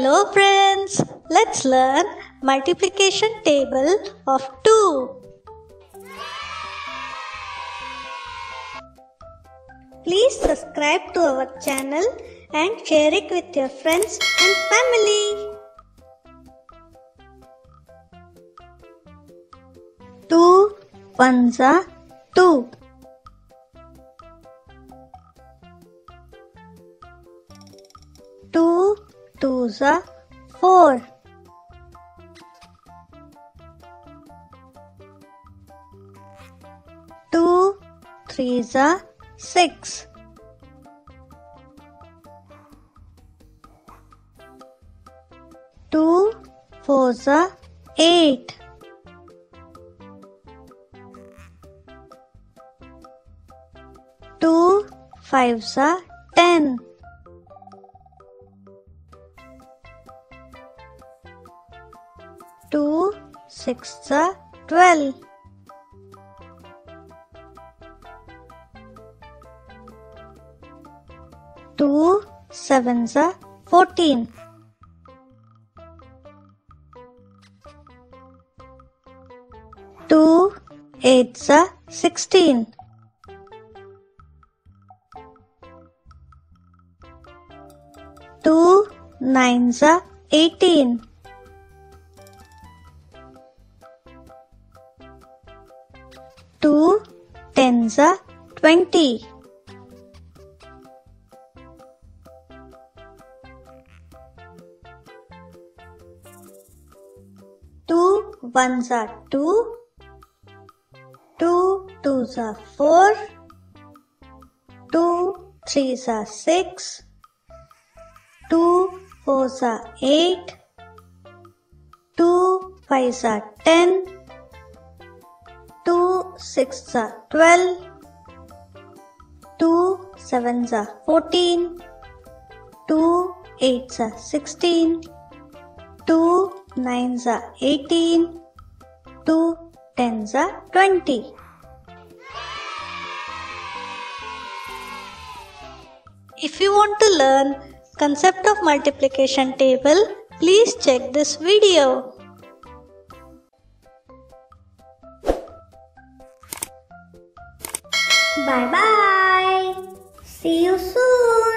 Hello friends, let's learn multiplication table of 2. Please subscribe to our channel and share it with your friends and family. Two ones are 2. 2s are 4. 2 3s are 6. 2 4s are 8. 2 5s are 10. 2 6s are 12. 2 7s are 14. 2 8s are 16. 2 9s are 18. 2 10s are 20. 2 1s are 2. 2 2s are 4. 2 3s are 6. 2 4s are 8. 2 5s are 10. 2 6s are 12. 2 7s are 14. 2 8s are 16. 2 9s are 18. 2 10s are 20. If you want to learn concept of multiplication table, please check this video. Bye bye. See you soon.